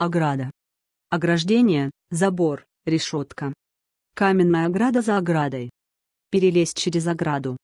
Ограда. Ограждение, забор, решетка. Каменная ограда за оградой. Перелезть через ограду.